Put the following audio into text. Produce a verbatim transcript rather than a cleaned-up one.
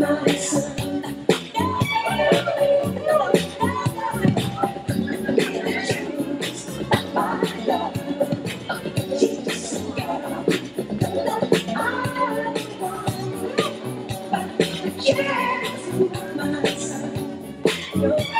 Yes, my son.